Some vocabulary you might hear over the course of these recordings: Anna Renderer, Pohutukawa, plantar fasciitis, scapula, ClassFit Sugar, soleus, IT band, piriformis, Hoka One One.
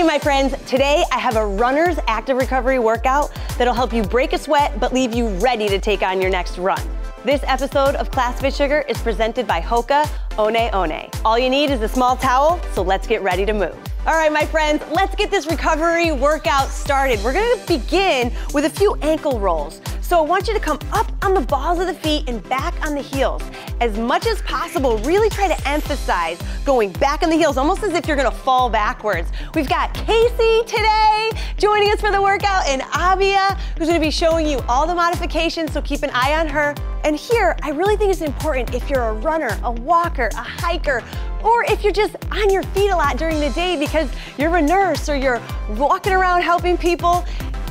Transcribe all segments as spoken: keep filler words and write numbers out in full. Hey my friends, today I have a runner's active recovery workout that'll help you break a sweat but leave you ready to take on your next run. This episode of ClassFit Sugar is presented by Hoka One One. All you need is a small towel, so let's get ready to move. All right, my friends, let's get this recovery workout started. We're gonna begin with a few ankle rolls. So I want you to come up on the balls of the feet and back on the heels. As much as possible, really try to emphasize going back on the heels, almost as if you're gonna fall backwards. We've got Casey today joining us for the workout, and Abia, who's gonna be showing you all the modifications, so keep an eye on her. And here, I really think it's important if you're a runner, a walker, a hiker, or if you're just on your feet a lot during the day because you're a nurse or you're walking around helping people,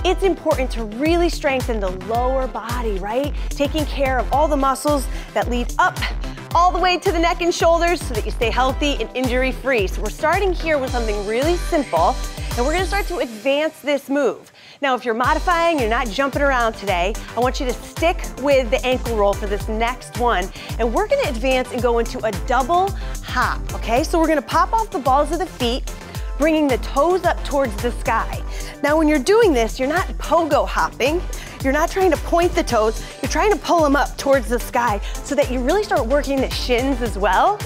it's important to really strengthen the lower body, right? Taking care of all the muscles that lead up all the way to the neck and shoulders so that you stay healthy and injury-free. So we're starting here with something really simple, and we're gonna start to advance this move. Now, if you're modifying, you're not jumping around today, I want you to stick with the ankle roll for this next one. And we're gonna advance and go into a double hop, okay? So we're gonna pop off the balls of the feet, bringing the toes up towards the sky. Now, when you're doing this, you're not pogo hopping. You're not trying to point the toes. You're trying to pull them up towards the sky so that you really start working the shins as well.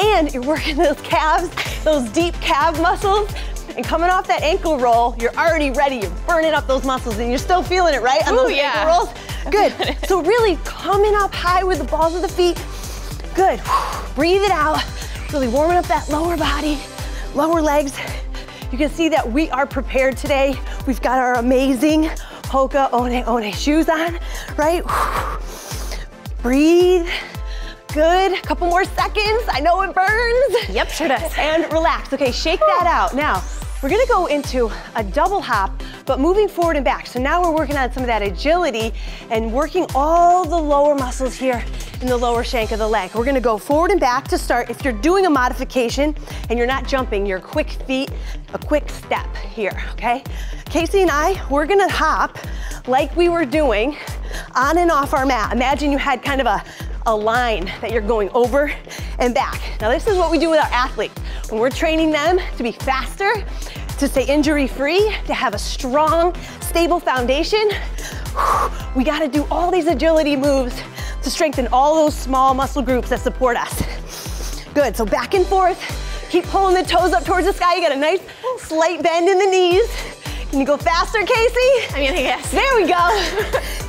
And you're working those calves, those deep calf muscles. And coming off that ankle roll, you're already ready. You're burning up those muscles and you're still feeling it, right? On those Ooh, yeah. ankle rolls. Good. So really coming up high with the balls of the feet. Good. Breathe it out. Really warming up that lower body, lower legs. You can see that we are prepared today. We've got our amazing Hoka One One shoes on, right? Breathe. Good, a couple more seconds. I know it burns. Yep, sure does. And relax. Okay, shake that out. Now, we're gonna go into a double hop, but moving forward and back. So now we're working on some of that agility and working all the lower muscles here in the lower shank of the leg. We're gonna go forward and back to start. If you're doing a modification and you're not jumping, your quick feet, a quick step here, okay? Casey and I, we're gonna hop like we were doing on and off our mat. Imagine you had kind of a, a line that you're going over and back. Now this is what we do with our athletes. When we're training them to be faster, to stay injury-free, to have a strong, stable foundation, we gotta do all these agility moves to strengthen all those small muscle groups that support us. Good, so back and forth. Keep pulling the toes up towards the sky. You got a nice slight bend in the knees. Can you go faster, Casey? I mean, I guess. There we go.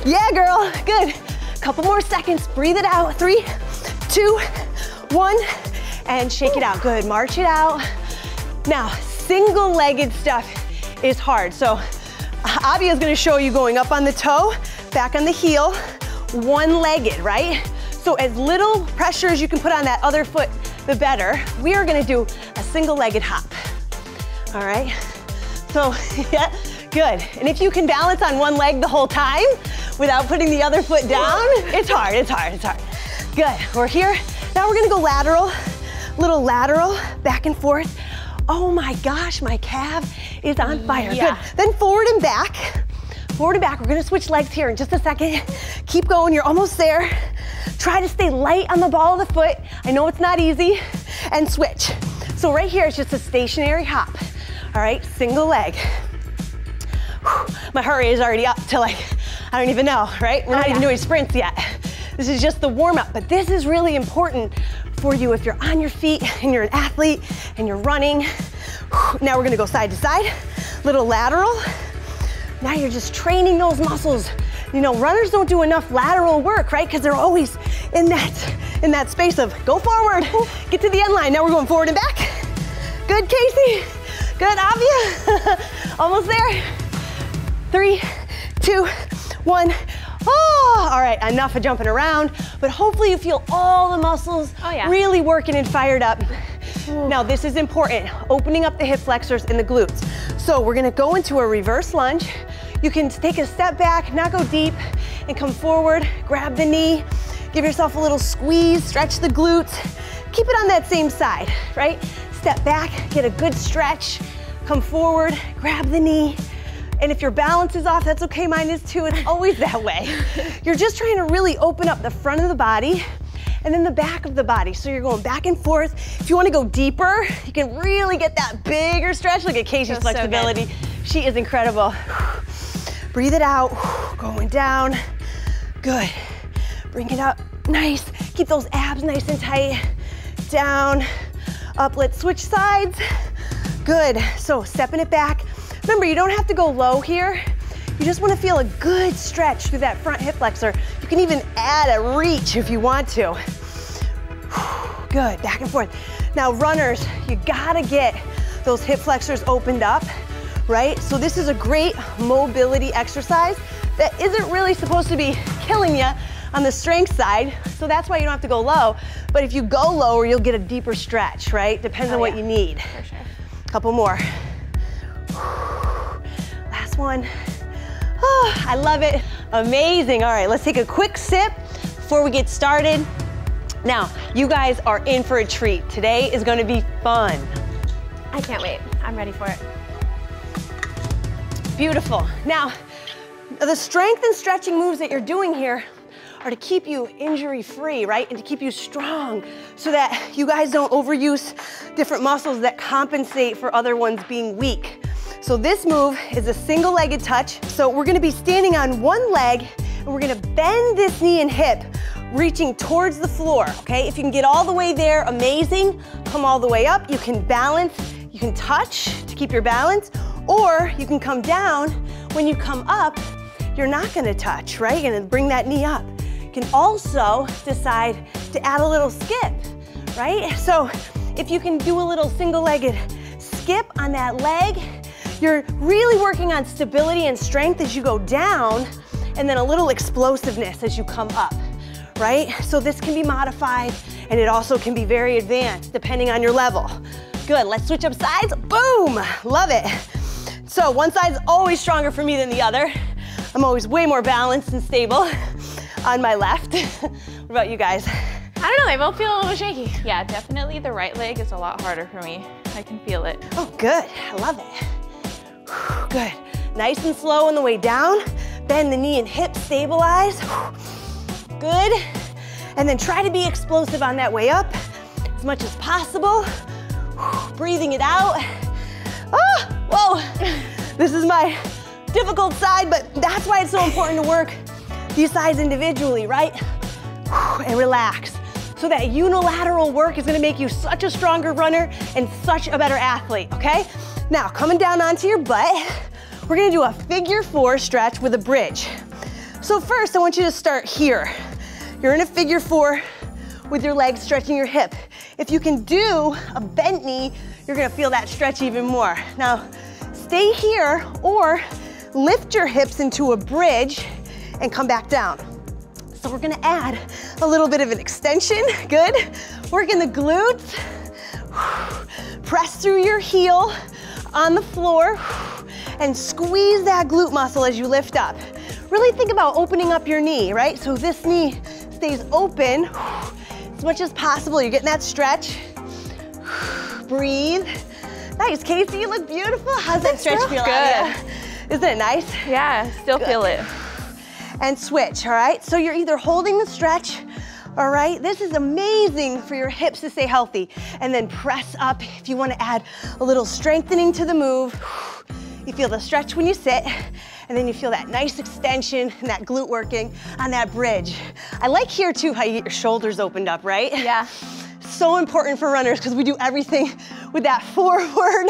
Yeah, girl, good. Couple more seconds, breathe it out. Three, two, one, and shake it out. Good, march it out. Now, single-legged stuff is hard. So, Abia is gonna show you going up on the toe, back on the heel, one-legged, right? So as little pressure as you can put on that other foot, the better. We are gonna do a single-legged hop, all right? So, yeah, good. And if you can balance on one leg the whole time, without putting the other foot down, it's hard, it's hard, it's hard. Good, we're here. Now we're gonna go lateral, little lateral, back and forth. Oh my gosh, my calf is on fire, yeah. Good. Then forward and back, forward and back. We're gonna switch legs here in just a second. Keep going, you're almost there. Try to stay light on the ball of the foot. I know it's not easy, and switch. So right here, it's just a stationary hop. All right, single leg. Whew, my heart rate is already up to like, I don't even know, right? We're not oh, yeah. even doing sprints yet. This is just the warm up, but this is really important for you if you're on your feet and you're an athlete and you're running. Now we're gonna go side to side, little lateral. Now you're just training those muscles. You know, runners don't do enough lateral work, right? Because they're always in that, in that space of go forward, get to the end line. Now we're going forward and back. Good, Casey. Good, Abia. Almost there. Three, two, one. Oh, all right, enough of jumping around, but hopefully you feel all the muscles oh, yeah. really working and fired up. Ooh. Now this is important, opening up the hip flexors and the glutes. So we're gonna go into a reverse lunge. You can take a step back, not go deep, and come forward, grab the knee, give yourself a little squeeze, stretch the glutes, keep it on that same side, right? Step back, get a good stretch, come forward, grab the knee, and if your balance is off, that's okay, mine is too, it's always that way. You're just trying to really open up the front of the body and then the back of the body. So you're going back and forth. If you want to go deeper, you can really get that bigger stretch. Look at Casey's flexibility. So she is incredible. Breathe it out, going down. Good. Bring it up, nice. Keep those abs nice and tight. Down, up, let's switch sides. Good, so stepping it back. Remember, you don't have to go low here. You just wanna feel a good stretch through that front hip flexor. You can even add a reach if you want to. Good, back and forth. Now runners, you gotta get those hip flexors opened up, right? So this is a great mobility exercise that isn't really supposed to be killing you on the strength side, so that's why you don't have to go low. But if you go lower, you'll get a deeper stretch, right? Depends oh, on what yeah. you need. For sure. Couple more. Last one. Oh, I love it. Amazing. All right, let's take a quick sip before we get started. Now, you guys are in for a treat. Today is gonna be fun. I can't wait. I'm ready for it. Beautiful. Now, the strength and stretching moves that you're doing here are to keep you injury-free, right? And to keep you strong so that you guys don't overuse different muscles that compensate for other ones being weak. So this move is a single-legged touch. So we're gonna be standing on one leg and we're gonna bend this knee and hip, reaching towards the floor, okay? If you can get all the way there, amazing. Come all the way up, you can balance, you can touch to keep your balance, or you can come down. When you come up, you're not gonna touch, right? You're gonna bring that knee up. You can also decide to add a little skip, right? So if you can do a little single-legged skip on that leg, you're really working on stability and strength as you go down, and then a little explosiveness as you come up, right? So this can be modified, and it also can be very advanced depending on your level. Good, let's switch up sides. Boom, love it. So one side's always stronger for me than the other. I'm always way more balanced and stable on my left. What about you guys? I don't know, they both feel a little shaky. Yeah, definitely the right leg is a lot harder for me. I can feel it. Oh, good, I love it. Good, nice and slow on the way down. Bend the knee and hip, stabilize. Good, and then try to be explosive on that way up as much as possible. Breathing it out. Oh, whoa, this is my difficult side, but that's why it's so important to work these sides individually, right? And relax. So that unilateral work is gonna make you such a stronger runner and such a better athlete, okay? Now, coming down onto your butt, we're gonna do a figure four stretch with a bridge. So first, I want you to start here. You're in a figure four with your legs stretching your hip. If you can do a bent knee, you're gonna feel that stretch even more. Now, stay here or lift your hips into a bridge and come back down. So we're gonna add a little bit of an extension, good. Working the glutes, press through your heel on the floor and squeeze that glute muscle as you lift up. Really think about opening up your knee, right? So this knee stays open as much as possible. You're getting that stretch. Breathe. Nice, Casey, you look beautiful. How's that stretch feel? Good. Isn't it nice? Yeah, still feel it. And switch, all right? So you're either holding the stretch, all right? This is amazing for your hips to stay healthy. And then press up if you wanna add a little strengthening to the move. You feel the stretch when you sit, and then you feel that nice extension and that glute working on that bridge. I like here too how you get your shoulders opened up, right? Yeah. So important for runners because we do everything with that forward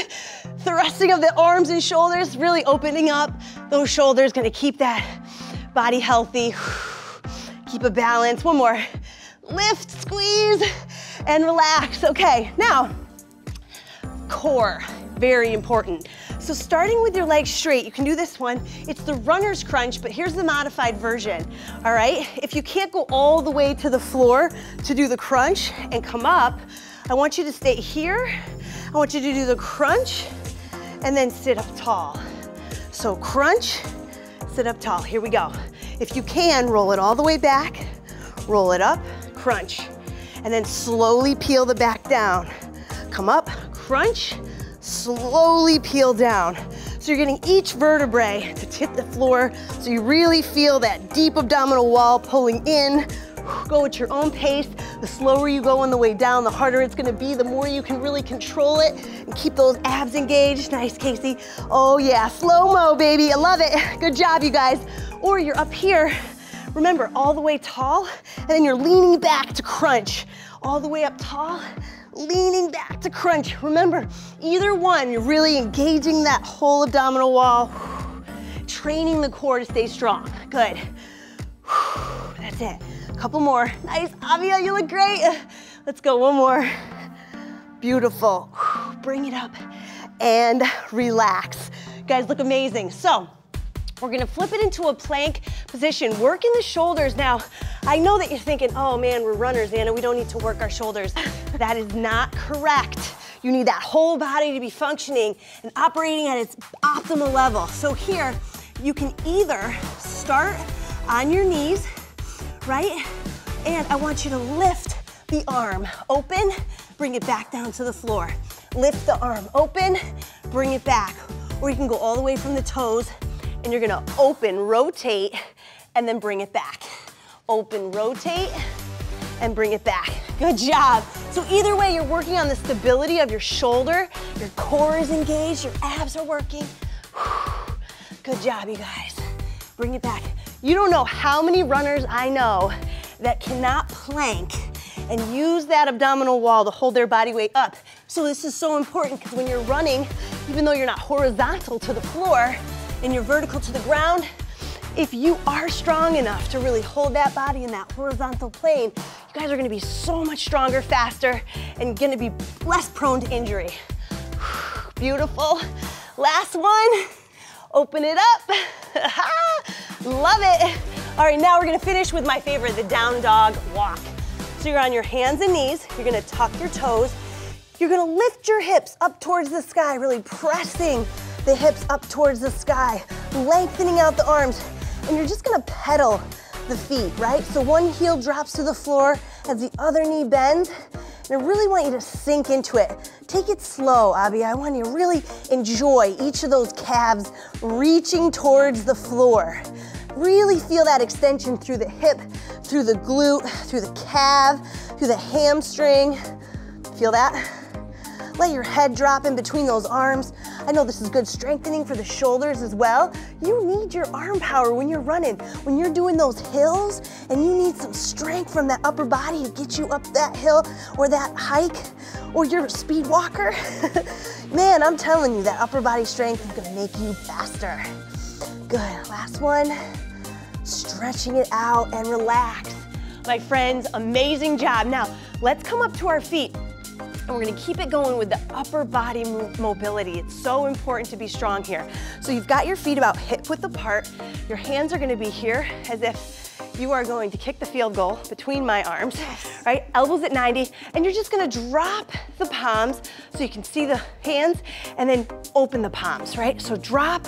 thrusting of the arms and shoulders, really opening up those shoulders, gonna keep that body healthy, keep a balance. One more, lift, squeeze, and relax. Okay, now, core, very important. So starting with your legs straight, you can do this one. It's the runner's crunch, but here's the modified version, all right? If you can't go all the way to the floor to do the crunch and come up, I want you to stay here. I want you to do the crunch and then sit up tall. So crunch, sit up tall, here we go. If you can, roll it all the way back, roll it up, crunch, and then slowly peel the back down. Come up, crunch, slowly peel down. So you're getting each vertebrae to tip the floor so you really feel that deep abdominal wall pulling in Go at your own pace. The slower you go on the way down, the harder it's gonna be, the more you can really control it and keep those abs engaged. Nice, Casey. Oh yeah, slow-mo, baby. I love it. Good job, you guys. Or you're up here. Remember, all the way tall, and then you're leaning back to crunch. All the way up tall, leaning back to crunch. Remember, either one, you're really engaging that whole abdominal wall, training the core to stay strong. Good. That's it. A couple more. Nice, Avia, you look great. Let's go, one more. Beautiful. Bring it up and relax. You guys look amazing. So, we're gonna flip it into a plank position, working the shoulders. Now, I know that you're thinking, oh man, we're runners, Anna, we don't need to work our shoulders. That is not correct. You need that whole body to be functioning and operating at its optimal level. So here, you can either start on your knees, right? And I want you to lift the arm, open, bring it back down to the floor. Lift the arm, open, bring it back. Or you can go all the way from the toes, and you're gonna open, rotate, and then bring it back. Open, rotate, and bring it back. Good job. So either way, you're working on the stability of your shoulder, your core is engaged, your abs are working. Good job, you guys. Bring it back. You don't know how many runners I know that cannot plank and use that abdominal wall to hold their body weight up. So this is so important, because when you're running, even though you're not horizontal to the floor, and you're vertical to the ground, if you are strong enough to really hold that body in that horizontal plane, you guys are gonna be so much stronger, faster, and gonna be less prone to injury. Beautiful. Last one. Open it up. Love it. All right, now we're gonna finish with my favorite, the down dog walk. So you're on your hands and knees. You're gonna tuck your toes. You're gonna lift your hips up towards the sky, really pressing the hips up towards the sky, lengthening out the arms, and you're just gonna pedal the feet, right? So one heel drops to the floor as the other knee bends, and I really want you to sink into it. Take it slow, Abby. I want you to really enjoy each of those calves reaching towards the floor. Really feel that extension through the hip, through the glute, through the calf, through the hamstring. Feel that? Let your head drop in between those arms. I know this is good strengthening for the shoulders as well. You need your arm power when you're running, when you're doing those hills, and you need some strength from that upper body to get you up that hill or that hike, or you're a speed walker. Man, I'm telling you, that upper body strength is gonna make you faster. Good, last one. Stretching it out and relax. My friends, amazing job. Now, let's come up to our feet. And we're gonna keep it going with the upper body mobility. It's so important to be strong here. So you've got your feet about hip width apart. Your hands are gonna be here as if you are going to kick the field goal between my arms, right? Elbows at ninety, and you're just gonna drop the palms so you can see the hands, and then open the palms, right? So drop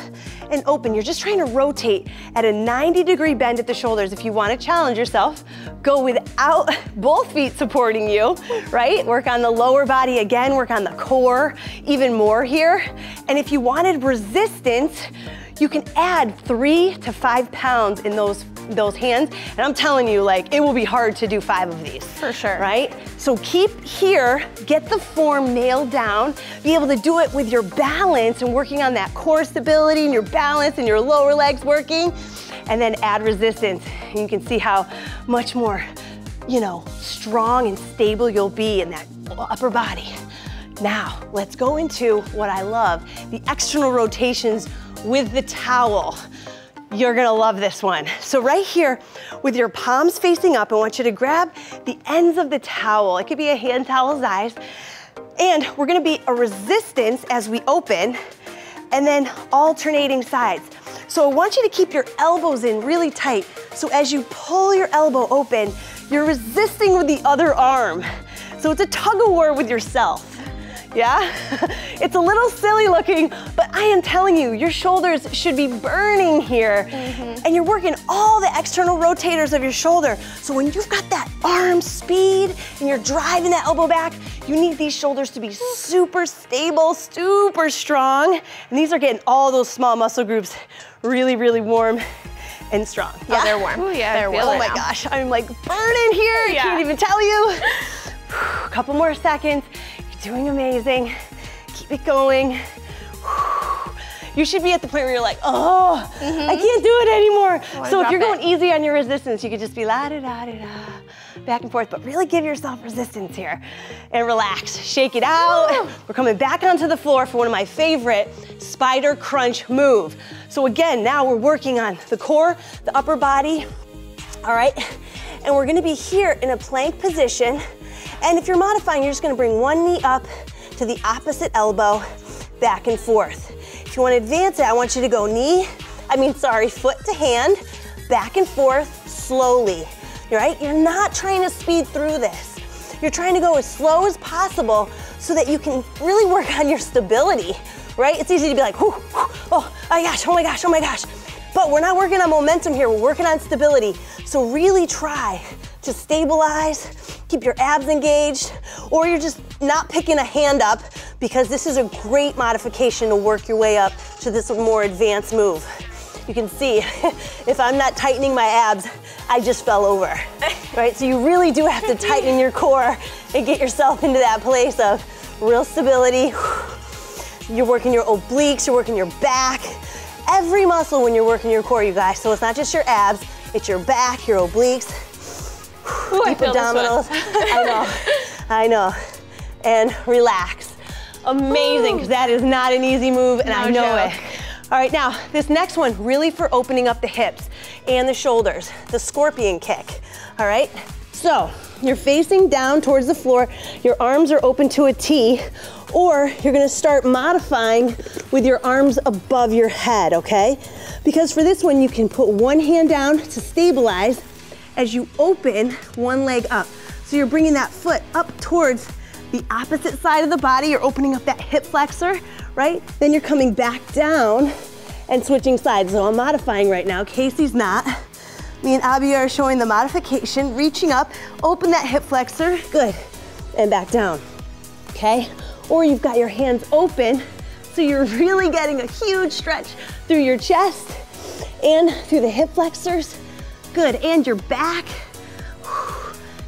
and open. You're just trying to rotate at a ninety degree bend at the shoulders. If you wanna challenge yourself, go without both feet supporting you, right? Work on the lower body again, work on the core even more here. And if you wanted resistance, you can add three to five pounds in those, those hands. And I'm telling you, like, it will be hard to do five of these. For sure. Right? So keep here, get the form nailed down, be able to do it with your balance and working on that core stability and your balance and your lower legs working, and then add resistance. And you can see how much more, you know, strong and stable you'll be in that upper body. Now, let's go into what I love, the external rotations with the towel. You're gonna love this one. So right here, with your palms facing up, I want you to grab the ends of the towel. It could be a hand towel size. And we're gonna be a resistance as we open, and then alternating sides. So I want you to keep your elbows in really tight. So as you pull your elbow open, you're resisting with the other arm. So it's a tug-of-war with yourself. Yeah? It's a little silly looking, but I am telling you, your shoulders should be burning here. Mm-hmm. And you're working all the external rotators of your shoulder. So when you've got that arm speed and you're driving that elbow back, you need these shoulders to be super stable, super strong. And these are getting all those small muscle groups really, really warm and strong. Yeah, oh, they're warm. Oh, yeah, they're warm. Oh my now. gosh, I'm like burning here. Yeah. I can't even tell you. A couple more seconds. You're doing amazing. Keep it going. You should be at the point where you're like, oh, mm-hmm. I can't do it anymore. Oh, so if you're going it. easy on your resistance, you could just be la-da-da-da-da, back and forth, but really give yourself resistance here. And relax, shake it out. Woo. We're coming back onto the floor for one of my favorite spider crunch move. So again, now we're working on the core, the upper body, all right? And we're gonna be here in a plank position. And if you're modifying, you're just gonna bring one knee up to the opposite elbow, back and forth. If you want to advance it, I want you to go knee, I mean, sorry, foot to hand, back and forth, slowly, right? You're not trying to speed through this. You're trying to go as slow as possible so that you can really work on your stability, right? It's easy to be like, whoo, whoo, oh my gosh, oh my gosh, oh my gosh. But we're not working on momentum here, we're working on stability. So really try to stabilize, keep your abs engaged, or you're just not picking a hand up because this is a great modification to work your way up to this more advanced move. You can see, if I'm not tightening my abs, I just fell over, right? So you really do have to tighten your core and get yourself into that place of real stability. You're working your obliques, you're working your back, every muscle when you're working your core, you guys. So it's not just your abs, it's your back, your obliques, Ooh, deep I abdominals. I know, I know. And relax. Amazing, because that is not an easy move, and no I know joke. it. All right, now, this next one, really for opening up the hips and the shoulders, the scorpion kick, all right? So, you're facing down towards the floor, your arms are open to a T, or you're gonna start modifying with your arms above your head, okay? Because for this one, you can put one hand down to stabilize, as you open one leg up. So you're bringing that foot up towards the opposite side of the body. You're opening up that hip flexor, right? Then you're coming back down and switching sides. So I'm modifying right now. Casey's not. Me and Abby are showing the modification, reaching up, open that hip flexor, good, and back down, okay? Or you've got your hands open, so you're really getting a huge stretch through your chest and through the hip flexors. Good, and your back.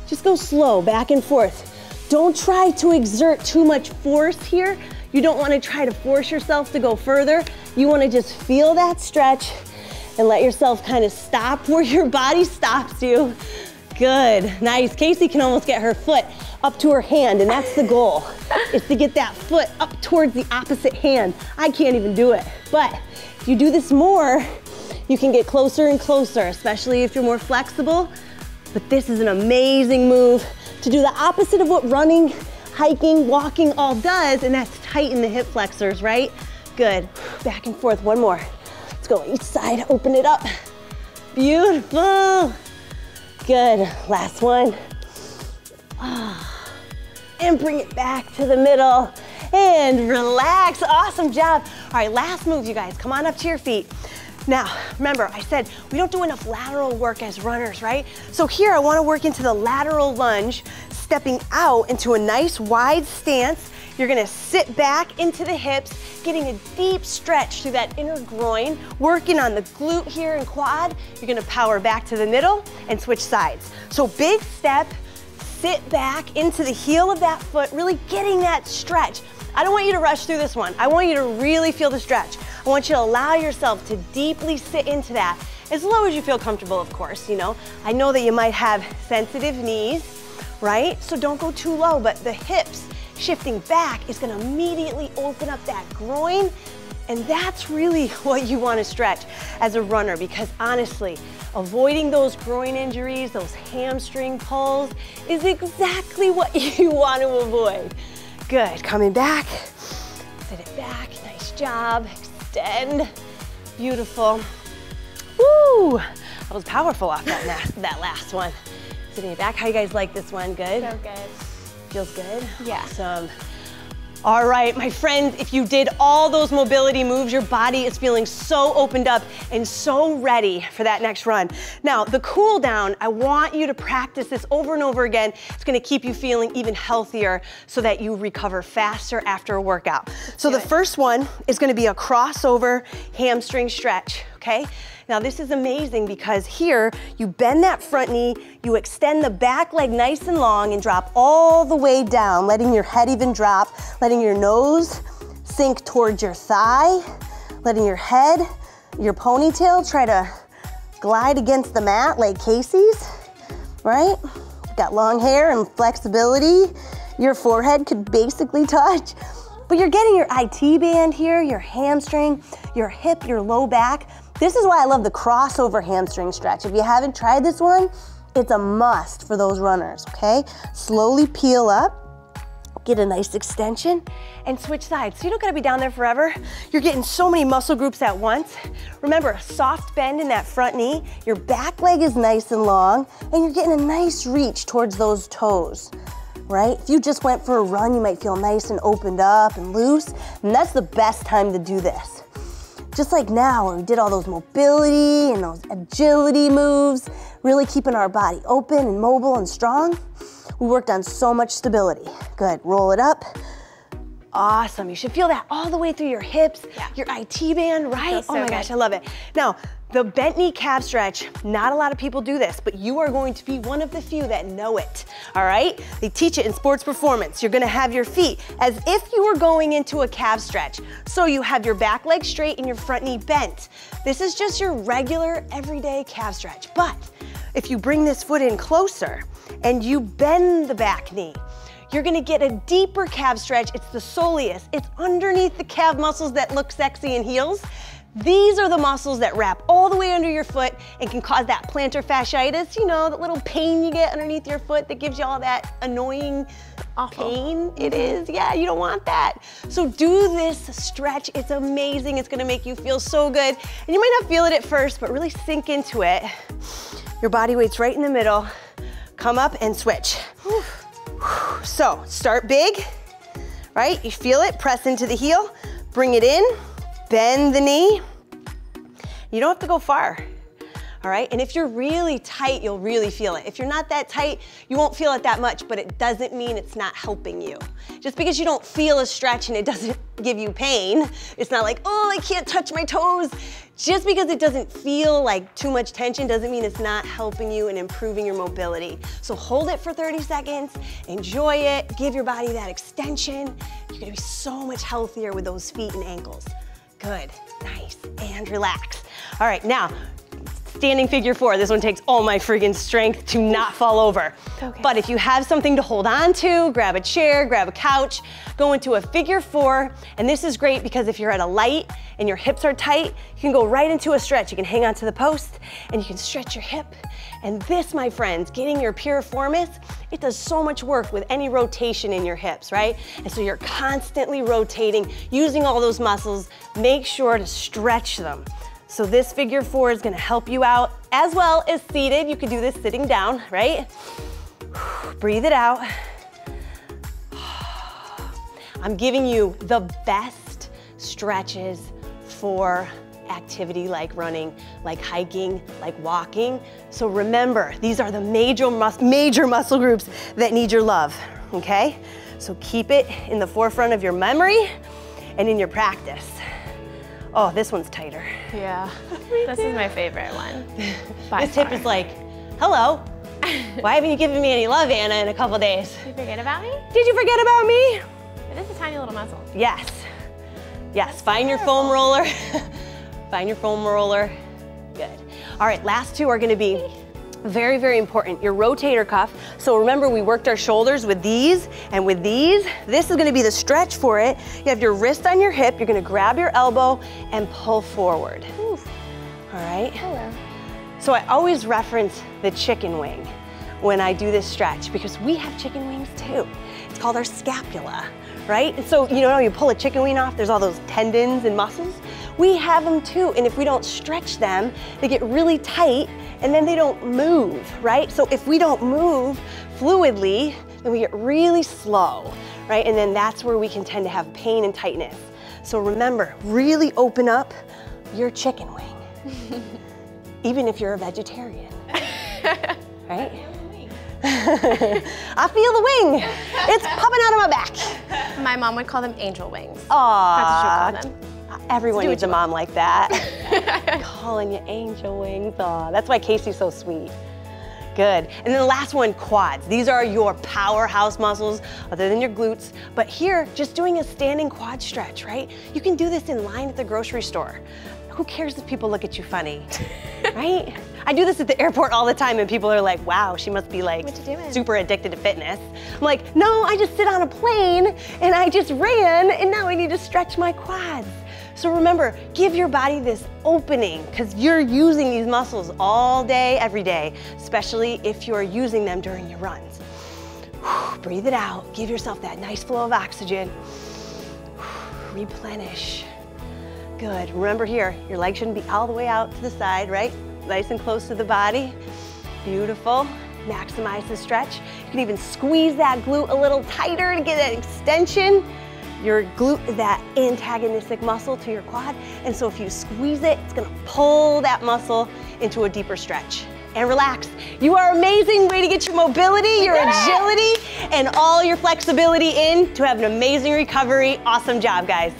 Just go slow, back and forth. Don't try to exert too much force here. You don't wanna try to force yourself to go further. You wanna just feel that stretch and let yourself kind of stop where your body stops you. Good, nice. Casey can almost get her foot up to her hand, and that's the goal, is to get that foot up towards the opposite hand. I can't even do it, but if you do this more, you can get closer and closer, especially if you're more flexible. But this is an amazing move to do the opposite of what running, hiking, walking all does, and that's tighten the hip flexors, right? Good, back and forth, one more. Let's go each side, open it up. Beautiful. Good, last one. And bring it back to the middle. And relax, awesome job. All right, last move, you guys, come on up to your feet. Now, remember, I said we don't do enough lateral work as runners, right? So here I wanna work into the lateral lunge, stepping out into a nice wide stance. You're gonna sit back into the hips, getting a deep stretch through that inner groin, working on the glute here and quad. You're gonna power back to the middle and switch sides. So big step, sit back into the heel of that foot, really getting that stretch. I don't want you to rush through this one. I want you to really feel the stretch. I want you to allow yourself to deeply sit into that, as low as you feel comfortable, of course, you know. I know that you might have sensitive knees, right? So don't go too low, but the hips shifting back is gonna immediately open up that groin, and that's really what you wanna stretch as a runner, because honestly, avoiding those groin injuries, those hamstring pulls, is exactly what you wanna avoid. Good, coming back, sit it back, nice job, extend, beautiful. Woo, that was powerful off that, last, that last one. Sitting it back, how you guys like this one, good? So good. Feels good? Yeah. Awesome. All right, my friends, if you did all those mobility moves, your body is feeling so opened up and so ready for that next run. Now, the cool down, I want you to practice this over and over again. It's gonna keep you feeling even healthier so that you recover faster after a workout. So the first one is gonna be a crossover hamstring stretch. okay? Now this is amazing because here, you bend that front knee, you extend the back leg nice and long and drop all the way down, letting your head even drop, letting your nose sink towards your thigh, letting your head, your ponytail try to glide against the mat like Casey's, right? Got long hair and flexibility. Your forehead could basically touch. But you're getting your I T band here, your hamstring, your hip, your low back. This is why I love the crossover hamstring stretch. If you haven't tried this one, it's a must for those runners, okay? Slowly peel up, get a nice extension, and switch sides. So you don't gotta be down there forever. You're getting so many muscle groups at once. Remember, a soft bend in that front knee, your back leg is nice and long, and you're getting a nice reach towards those toes, right? If you just went for a run, you might feel nice and opened up and loose, and that's the best time to do this. Just like now, where we did all those mobility and those agility moves, really keeping our body open and mobile and strong. We worked on so much stability. Good, roll it up. Awesome, you should feel that all the way through your hips, yeah. Your I T band, right? So oh my good. Gosh, I love it. Now, the bent knee calf stretch, not a lot of people do this, but you are going to be one of the few that know it, all right? They teach it in sports performance. You're gonna have your feet as if you were going into a calf stretch. So you have your back leg straight and your front knee bent. This is just your regular, everyday calf stretch, but if you bring this foot in closer and you bend the back knee, you're gonna get a deeper calf stretch. It's the soleus. It's underneath the calf muscles that look sexy in heels. These are the muscles that wrap all the way under your foot and can cause that plantar fasciitis, you know, that little pain you get underneath your foot that gives you all that annoying awful pain. It is, yeah, you don't want that. So do this stretch, it's amazing. It's gonna make you feel so good. And you might not feel it at first, but really sink into it. Your body weight's right in the middle. Come up and switch. So start big, right? You feel it, press into the heel, bring it in, bend the knee. You don't have to go far, all right? And if you're really tight, you'll really feel it. If you're not that tight, you won't feel it that much, but it doesn't mean it's not helping you. Just because you don't feel a stretch and it doesn't give you pain, it's not like, oh, I can't touch my toes. Just because it doesn't feel like too much tension doesn't mean it's not helping you and improving your mobility. So hold it for thirty seconds, enjoy it, give your body that extension. You're gonna be so much healthier with those feet and ankles. Good, nice, and relax. All right, now, standing figure four. This one takes all my friggin' strength to not fall over. Okay. But if you have something to hold on to, grab a chair, grab a couch, go into a figure four. And this is great because if you're at a light and your hips are tight, you can go right into a stretch. You can hang onto the post and you can stretch your hip. And this, my friends, getting your piriformis, it does so much work with any rotation in your hips, right? And so you're constantly rotating, using all those muscles. Make sure to stretch them. So this figure four is gonna help you out as well as seated. You could do this sitting down, right? Breathe it out. I'm giving you the best stretches for activity like running, like hiking, like walking. So remember, these are the major, mus- major muscle groups that need your love, okay? So keep it in the forefront of your memory and in your practice. Oh, this one's tighter. Yeah, this is my favorite one. This tip is like, hello, why haven't you given me any love, Anna, in a couple days? Did you forget about me? Did you forget about me? It is a tiny little muscle. Yes, yes, That's find terrible. your foam roller. Find your foam roller, good. All right, last two are gonna be very, very important. Your rotator cuff, so remember we worked our shoulders with these and with these. This is gonna be the stretch for it. You have your wrist on your hip, you're gonna grab your elbow and pull forward. Oof. All right? Hello. So I always reference the chicken wing when I do this stretch because we have chicken wings too. It's called our scapula, right? And so, you know, you pull a chicken wing off, there's all those tendons and muscles. We have them too, and if we don't stretch them, they get really tight and then they don't move, right? So if we don't move fluidly, then we get really slow, right? And then that's where we can tend to have pain and tightness. So remember, really open up your chicken wing, even if you're a vegetarian, right? I feel the wing. It's popping out of my back. My mom would call them angel wings. Aww. That's what she would call them. Everyone needs a mom want. like that. Calling you angel wings. Aw, that's why Casey's so sweet. Good. And then the last one, quads. These are your powerhouse muscles other than your glutes. But here, just doing a standing quad stretch, right? You can do this in line at the grocery store. Who cares if people look at you funny, right? I do this at the airport all the time and people are like, wow, she must be like super addicted to fitness. I'm like, no, I just sit on a plane and I just ran and now I need to stretch my quads. So remember, give your body this opening because you're using these muscles all day, every day, especially if you're using them during your runs. Breathe it out, give yourself that nice flow of oxygen. Replenish. Good, remember here, your leg shouldn't be all the way out to the side, right? Nice and close to the body. Beautiful, maximize the stretch. You can even squeeze that glute a little tighter to get that extension. Your glute is that antagonistic muscle to your quad, and so if you squeeze it, it's gonna pull that muscle into a deeper stretch. And relax. You are amazing. Way to get your mobility, your agility, and all your flexibility in to have an amazing recovery. Awesome job, guys.